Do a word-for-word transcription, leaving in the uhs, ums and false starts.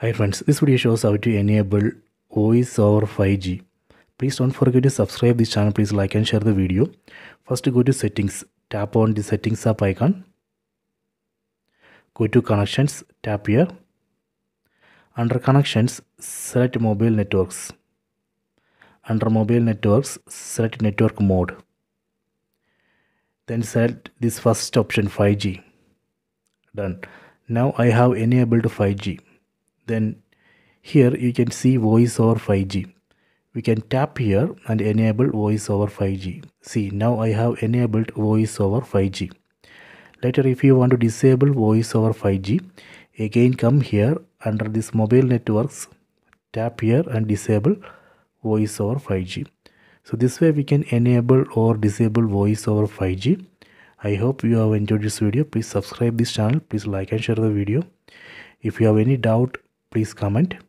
Hi friends, this video shows how to enable voice over five G. Please don't forget to subscribe this channel. Please like and share the video. First go to settings, tap on the settings app icon. Go to connections, tap here. Under connections, select mobile networks. Under mobile networks, select network mode. Then select this first option, five G. Done. Now I have enabled five G. Then here you can see voice over five G. We can tap here and enable voice over five G. See, now I have enabled voice over five G. Later, if you want to disable voice over five G, again come here under this mobile networks, tap here and disable voice over five G. So this way we can enable or disable voice over five G. I hope you have enjoyed this video. Please subscribe this channel. Please like and share the video. If you have any doubt, please comment.